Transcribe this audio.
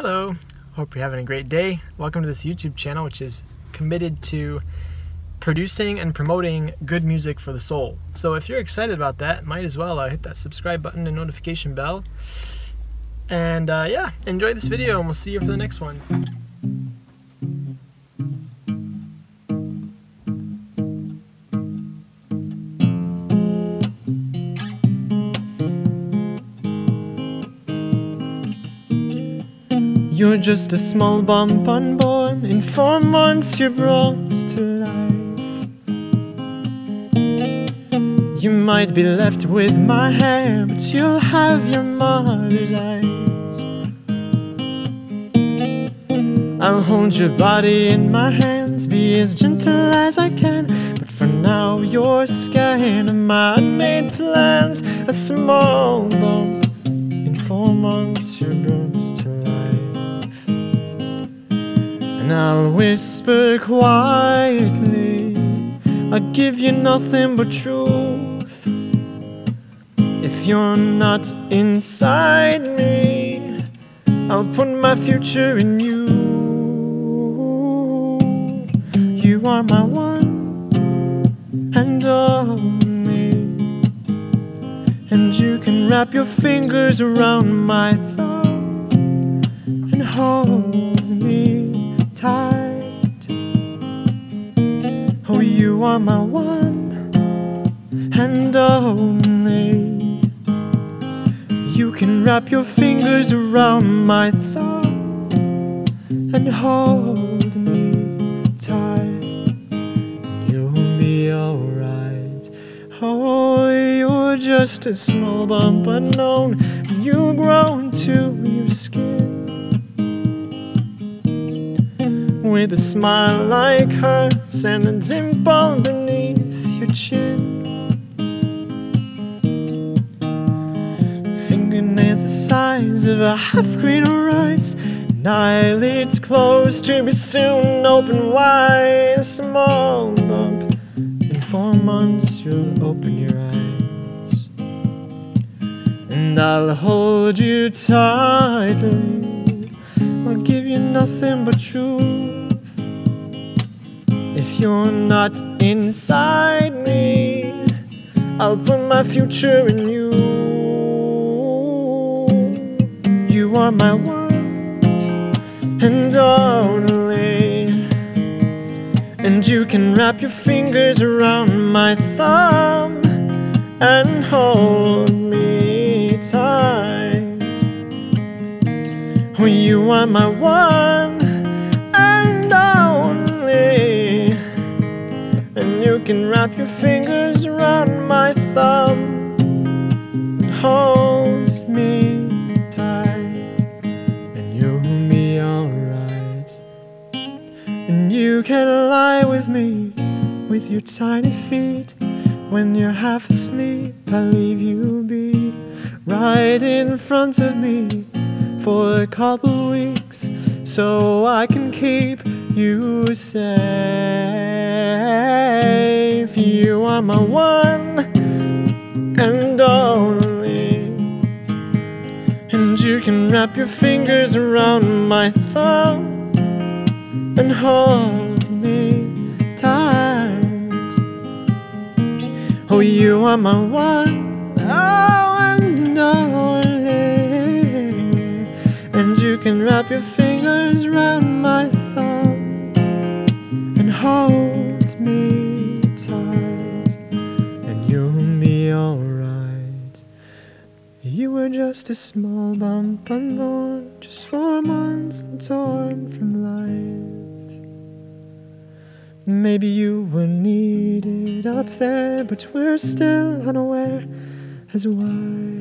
Hello, hope you're having a great day. Welcome to this YouTube channel, which is committed to producing and promoting good music for the soul. So if you're excited about that, might as well hit that subscribe button and notification bell. And yeah, enjoy this video and we'll see you for the next ones. You're just a small bump unborn. In 4 months you're brought to life. You might be left with my hair, but you'll have your mother's eyes. I'll hold your body in my hands, be as gentle as I can, but for now you're scared of my unmade plans. A small bump, in 4 months you're brought to life. And I'll whisper quietly, I'll give you nothing but truth. If you're not inside me, I'll put my future in you. You are my one and only, and you can wrap your fingers around my thumb and hold me tight. Oh, you are my one and only. You can wrap your fingers around my thumb and hold me tight. You'll be alright. Oh, you're just a small bump unknown, and you'll grow into your skin. With a smile like hers and a dimple beneath your chin, fingernails the size of a half-grain of rice, and eyelids closed to be soon open wide. A small bump, in 4 months you'll open your eyes. And I'll hold you tightly, I'll give you nothing but truth. If you're not inside me, I'll put my future in you. You are my one and only, and you can wrap your fingers around my thumb and hold me tight. Oh, you are my one and only, and you can wrap your fingers around my thumb and hold me tight. And you'll be alright. And you can lie with me, with your tiny feet. When you're half asleep, I'll leave you be, right in front of me, for a couple weeks, so I can keep you safe. You are my one and only, and you can wrap your fingers around my thumb and hold me tight. Oh, you are my one and only, and you can wrap your fingers around my thumb, hold me tight, and you'll be alright. You were just a small bump unborn, just 4 months and torn from life. Maybe you were needed up there, but we're still unaware as why.